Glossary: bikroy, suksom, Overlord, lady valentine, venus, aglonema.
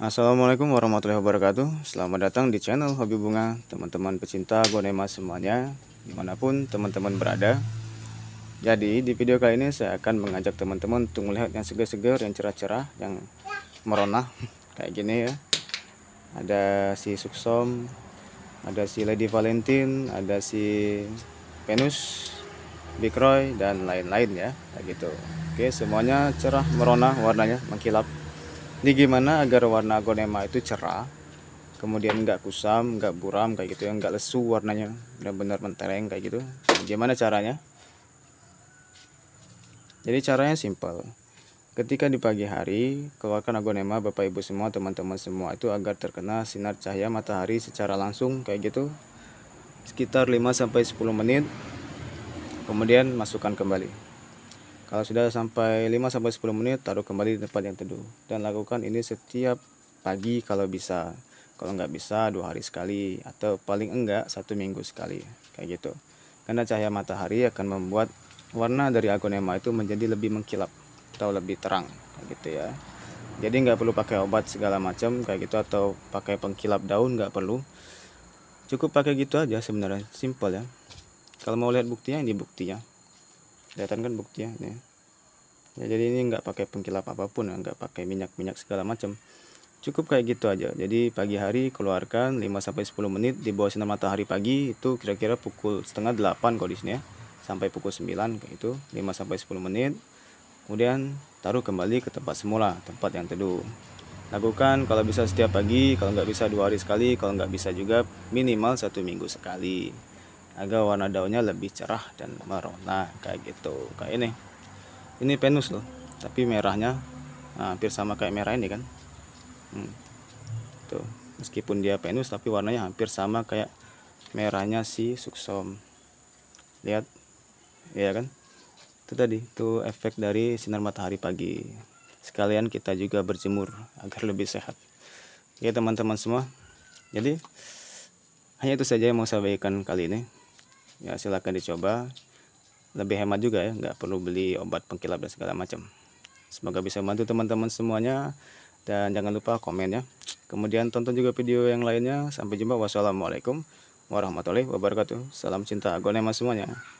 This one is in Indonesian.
Assalamualaikum warahmatullahi wabarakatuh. Selamat datang di channel Hobi Bunga, teman-teman pecinta aglonema semuanya, dimanapun teman-teman berada. Jadi di video kali ini saya akan mengajak teman-teman untuk melihat yang segar-segar, yang cerah-cerah, yang merona kayak gini ya. Ada si suksom, ada si lady valentine, ada si venus, bikroy, dan lain-lain ya, kayak gitu. Oke, semuanya cerah merona, warnanya mengkilap. Ini gimana agar warna aglonema itu cerah, kemudian nggak kusam, nggak buram kayak gitu ya, nggak lesu warnanya, benar-benar mentereng kayak gitu. Gimana caranya? Jadi caranya simpel. Ketika di pagi hari keluarkan aglonema bapak ibu semua, teman-teman semua itu agar terkena sinar cahaya matahari secara langsung kayak gitu, sekitar 5-10 menit, kemudian masukkan kembali. Kalau sudah sampai 5-10 menit, taruh kembali di tempat yang teduh. Dan lakukan ini setiap pagi kalau bisa. Kalau nggak bisa, 2 hari sekali. Atau paling enggak 1 minggu sekali. Kayak gitu. Karena cahaya matahari akan membuat warna dari aglonema itu menjadi lebih mengkilap. Atau lebih terang. Kayak gitu ya. Jadi nggak perlu pakai obat segala macam. Kayak gitu. Atau pakai pengkilap daun, nggak perlu. Cukup pakai gitu aja sebenarnya. Simple ya. Kalau mau lihat buktinya, ini buktinya. Kelihatan kan buktinya ya. Ya, jadi ini nggak pakai pengkilap apapun, nggak pakai minyak segala macam, cukup kayak gitu aja. Jadi pagi hari keluarkan 5-10 menit di bawah sinar matahari pagi, itu kira-kira pukul 7:30 kondisinya sampai pukul 9 kayak itu, 5-10 menit, kemudian taruh kembali ke tempat semula, tempat yang teduh. Lakukan kalau bisa setiap pagi, kalau nggak bisa 2 hari sekali, kalau nggak bisa juga minimal 1 minggu sekali, agar warna daunnya lebih cerah dan merona kayak gitu. Kayak ini, venus loh, tapi merahnya hampir sama kayak merah ini kan. Tuh, meskipun dia venus tapi warnanya hampir sama kayak merahnya si suksom. Lihat ya kan, itu tadi tuh efek dari sinar matahari pagi. Sekalian kita juga berjemur agar lebih sehat ya teman-teman semua. Jadi hanya itu saja yang mau saya bagikan kali ini. Ya, silahkan dicoba, lebih hemat juga ya, nggak perlu beli obat pengkilap dan segala macam. Semoga bisa membantu teman-teman semuanya, dan jangan lupa komen ya, kemudian tonton juga video yang lainnya. Sampai jumpa, wassalamualaikum warahmatullahi wabarakatuh. Salam cinta aglonema semuanya.